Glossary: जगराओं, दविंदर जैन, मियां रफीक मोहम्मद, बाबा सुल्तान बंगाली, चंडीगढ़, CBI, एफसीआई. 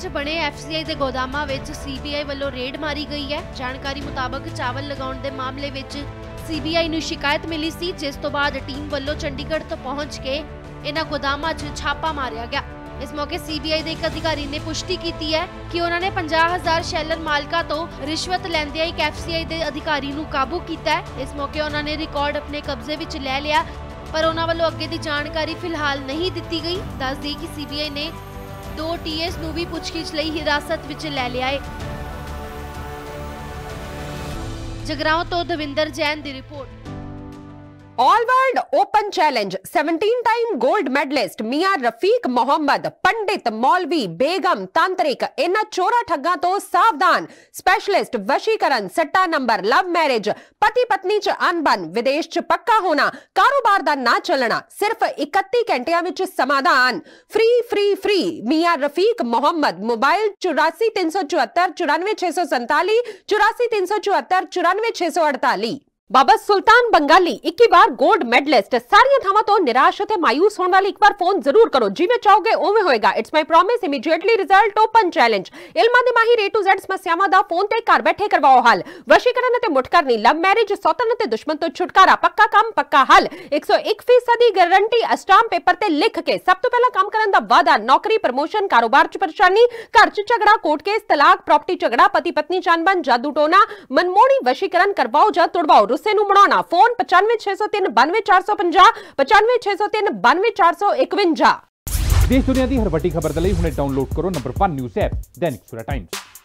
च बने एफसीआई के गोदामां विच सीबीआई वालों रेड मारी गई है। जानकारी मुताबक चावल लगाउण दे मामले विच सीबीआई नूं शिकायत मिली सी, जिस तो बाद टीम वालों चंडीगढ़ तो पहुंच के इन्हां गोदामां च छापा मारिया गया। इस मौके सीबीआई के एक अधिकारी ने पुष्टि की है कि उन्होंने 50,000 शैलर मालिका तो रिश्वत लैंदिया एक एफसीआई के अधिकारी नूं काबू किया। इस मौके उन्होंने रिकॉर्ड अपने कब्जे विच लै लिया, पर उन्हां वालों अगे की जानकारी फिलहाल नहीं दिती गई। दस दी कि सीबीआई ने 2 टीएस नूं भी पुछगिछ लई हिरासत विच लै लिया है। जगराओं तो दविंदर जैन की report. All world open challenge 17 time gold medalist मियां रफीक मोहम्मद, पंडित मौलवी बेगम तांत्रिक इन्हां चोरा ठग्गा तो सावधान। स्पेशलिस्ट वशीकरण, सट्टा नंबर, लव मैरिज, पति पत्नी च अनबन, विदेश च पक्का होना, कारोबार दा ना चलना, सिर्फ 31 घंटिया विच समाधान। फ्री फ्री फ्री मियां रफीक मोहम्मद। मोबाइल 84 374 94 647, 84 374 94 648। बाबा सुल्तान बंगाली 21 बार गोल्ड मेडलिस्ट। सारियां थावां तो निराश ते मायूस होने वाले एक बार फोन जरूर करो, जिवें चाहोगे उवें होएगा। It's my promise immediately result open challenge. इलमां दे माहिर ए टू ज़ेड समस्यावां दा फोन ते घर बैठे करवाओ हल। वशीकरण ते मुठकरनी, लव मैरिज, सौतन ते दुश्मन तो छुटकारा, पक्का काम पक्का हल, 101% दी गारंटी, अस्टाम पेपर ते लिख के सब तो पहला काम करन दा वादा। नौकरी, प्रमोशन, कारोबार च परेशानी, घर च झगड़ा, कोर्ट केस, तलाक, प्रॉपर्टी झगड़ा, पति पत्नी चानबन, जादू टोना, मनमोहनी वशीकरण करवाओ जा तुड़वाओ। फोन 95 603 92 455 95 603 92 451। देश दुनिया की हर वड्डी खबर दे लई हुणे डाउनलोड करो नंबर 1 न्यूज़ ऐप दैनिक सुरा टाइम्स।